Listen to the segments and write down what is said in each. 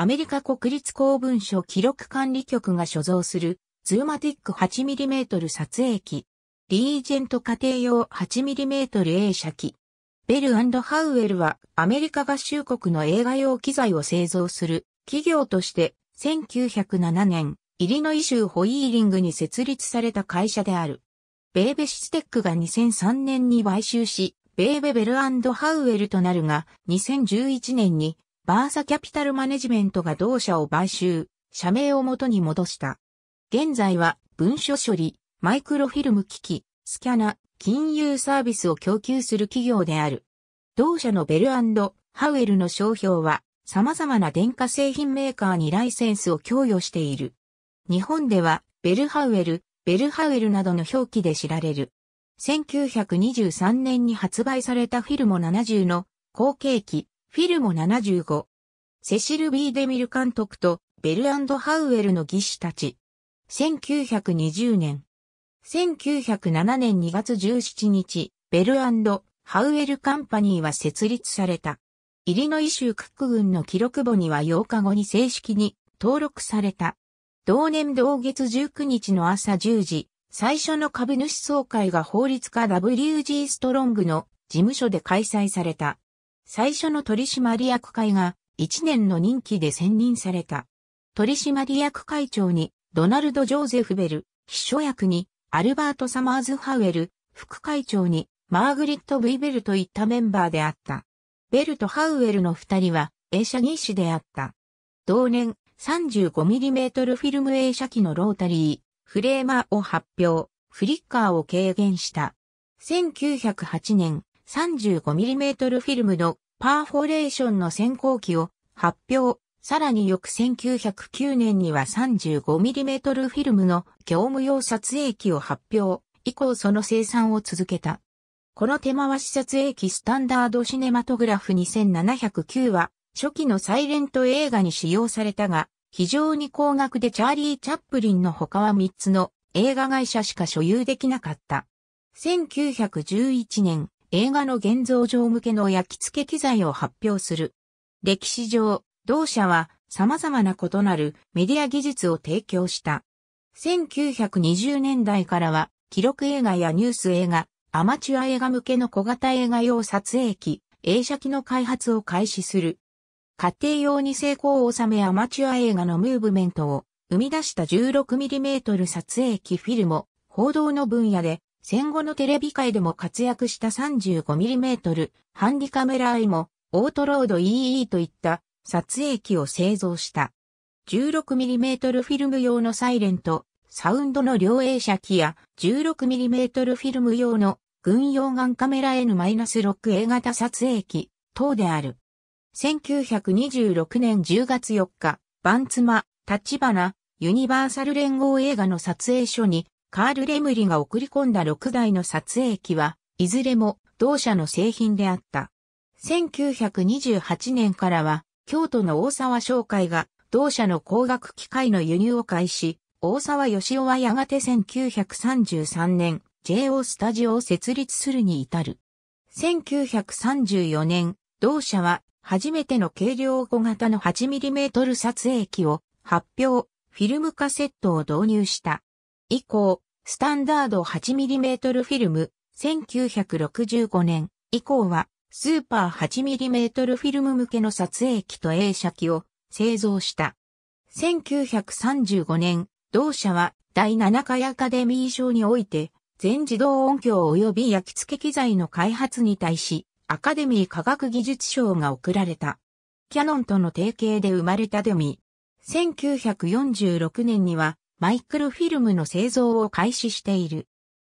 アメリカ国立公文書記録管理局が所蔵するズーマティック 8mm 撮影機、リージェント家庭用 8mm 映写機。ベル&ハウエルはアメリカ合衆国の映画用機材を製造する企業として1907年イリノイ州ホイーリングに設立された会社である。ベーベシステックが2003年に買収し、ベーベベル&ハウエルとなるが、2011年にバーサキャピタルマネジメントが同社を買収、社名を元に戻した。現在は文書処理、マイクロフィルム機器、スキャナ、金融サービスを供給する企業である。同社のベル&ハウエルの商標は様々な電化製品メーカーにライセンスを供与している。日本ではベルハウエル、ベルハウエルなどの表記で知られる。1923年に発売されたフィルモ70の後継機、フィルモ75。セシル・B・デミル監督とベル&ハウエルの技師たち。1920年。1907年2月17日、ベル&ハウエルカンパニーは設立された。イリノイ州クック郡の記録簿には8日後に正式に登録された。同年同月19日の朝10時、最初の株主総会が法律家 W.G. ストロングの事務所で開催された。最初の取締役会が1年の任期で選任された。取締役会長にドナルド・ジョーゼフ・ベル、秘書役にアルバート・サマーズ・ハウエル、副会長にマーグリット・ブイベルといったメンバーであった。ベルとハウエルの二人は映写技師であった。同年 35mm フィルム映写機のロータリー、フレーマーを発表、フリッカーを軽減した。1908年 35mm フィルムのパーフォレーションの先行機を発表、さらに翌1909年には 35mm フィルムの業務用撮影機を発表、以降その生産を続けた。この手回し撮影機スタンダードシネマトグラフ2709は初期のサイレント映画に使用されたが、非常に高額でチャーリー・チャップリンの他は3つの映画会社しか所有できなかった。1911年、映画の現像上向けの焼き付け機材を発表する。歴史上、同社は様々な異なるメディア技術を提供した。1920年代からは、記録映画やニュース映画、アマチュア映画向けの小型映画用撮影機、映写機の開発を開始する。家庭用に成功を収めアマチュア映画のムーブメントを生み出した 16mm 撮影機フィルモ、報道の分野で戦後のテレビ界でも活躍した 35mm ハンディカメラアイもオートロード EE といった撮影機を製造した。16mm フィルム用のサイレント、サウンドの両映写機や 16mm フィルム用の軍用眼カメラ N-6A 型撮影機等である。1926年10月4日、番妻、立花、ユニバーサル連合映画の撮影所に、カール・レムリが送り込んだ6台の撮影機は、いずれも同社の製品であった。1928年からは、京都の大沢商会が、同社の光学機械の輸入を開始、大沢義夫はやがて1933年、JO スタジオを設立するに至る。1934年、同社は、初めての軽量小型の 8mm 撮影機を発表、フィルムカセットを導入した。以降、スタンダード 8mm フィルム、1965年以降は、スーパー 8mm フィルム向けの撮影機と映写機を製造した。1935年、同社は第7回アカデミー賞において、全自動音響及び焼き付け機材の開発に対し、アカデミー科学技術賞が贈られた。キヤノンとの提携で生まれたデミ。1946年にはマイクロフィルムの製造を開始している。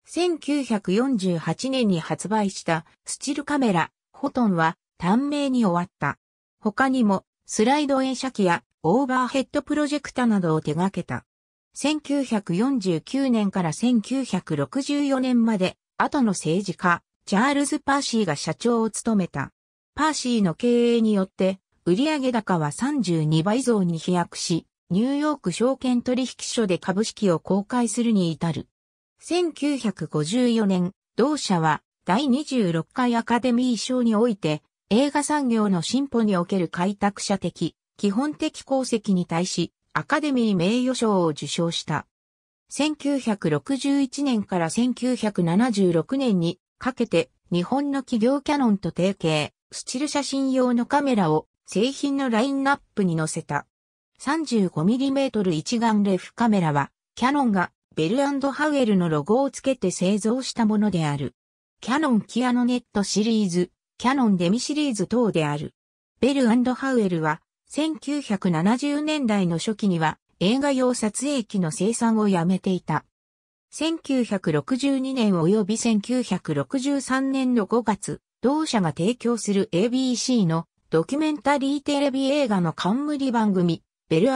1948年に発売したスチルカメラ、フォトンは短命に終わった。他にもスライド映写機やオーバーヘッドプロジェクタなどを手掛けた。1949年から1964年まで後の政治家。チャールズ・パーシーが社長を務めた。パーシーの経営によって、売上高は32倍増に飛躍し、ニューヨーク証券取引所で株式を公開するに至る。1954年、同社は第26回アカデミー賞において、映画産業の進歩における開拓者的、基本的功績に対し、アカデミー名誉賞を受賞した。1961年から1976年にかけて、日本の企業キャノンと提携、スチル写真用のカメラを製品のラインナップに載せた。35mm 一眼レフカメラは、キャノンがベル&ハウエルのロゴをつけて製造したものである。キャノンキアノネットシリーズ、キャノンデミシリーズ等である。ベル&ハウエルは、1970年代の初期には映画用撮影機の生産をやめていた。1962年及び1963年の5月、同社が提供する ABC のドキュメンタリーテレビ映画の冠番組、ベル&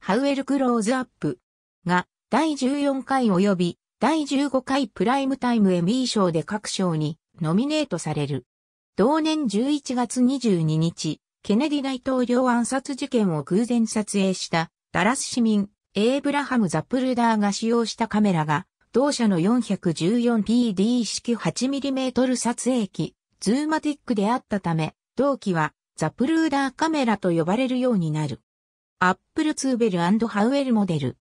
ハウエルクローズアップが第14回及び第15回プライムタイムエミー賞で各賞にノミネートされる。同年11月22日、ケネディ大統領暗殺事件を偶然撮影したダラス市民エイブラハム・ザプルダーが使用したカメラが同社の 414PD 式 8mm 撮影機ズーマティックであったため同機はザプルダーカメラと呼ばれるようになる。アップル2ベル&ハウエルモデル。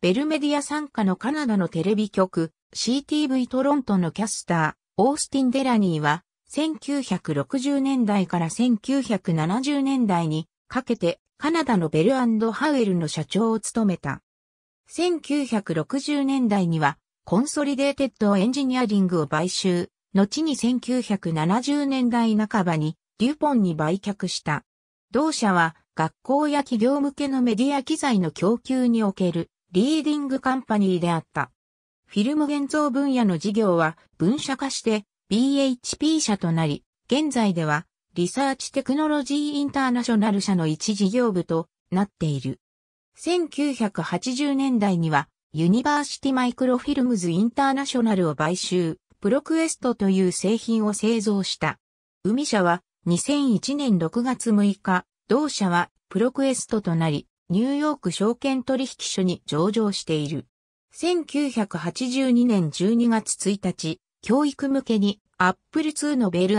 ベルメディア傘下のカナダのテレビ局 CTV トロントのキャスターオースティン・デラニーは1960年代から1970年代にかけてカナダのベル&ハウエルの社長を務めた。1960年代にはコンソリデーテッドエンジニアリングを買収、後に1970年代半ばにデュポンに売却した。同社は学校や企業向けのメディア機材の供給におけるリーディングカンパニーであった。フィルム現像分野の事業は分社化してBHP 社となり、現在ではリサーチテクノロジーインターナショナル社の一事業部となっている。1980年代にはユニバーシティマイクロフィルムズインターナショナルを買収、プロクエストという製品を製造した。UMI社は2001年6月6日、同社はプロクエストとなり、ニューヨーク証券取引所に上場している。1982年12月1日、教育向けに Apple II のベル&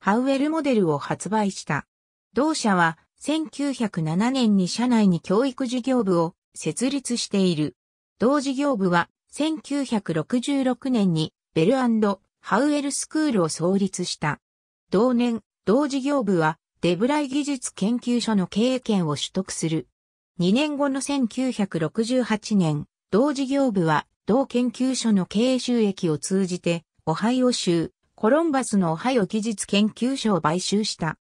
ハウエルモデルを発売した。同社は1907年に社内に教育事業部を設立している。同事業部は1966年にベル&ハウエルスクールを創立した。同年、同事業部はデブライ技術研究所の経営権を取得する。2年後の1968年、同事業部は同研究所の経営収益を通じて、オハイオ州、コロンバスのオハイオ技術研究所を買収した。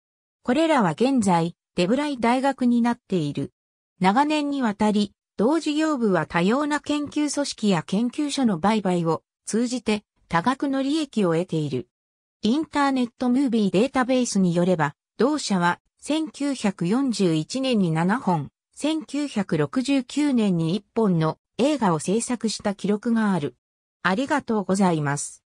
これらは現在、デブライ大学になっている。長年にわたり、同事業部は多様な研究組織や研究所の売買を通じて、多額の利益を得ている。インターネットムービーデータベースによれば、同社は1941年に7本、1969年に1本の映画を制作した記録がある。ありがとうございます。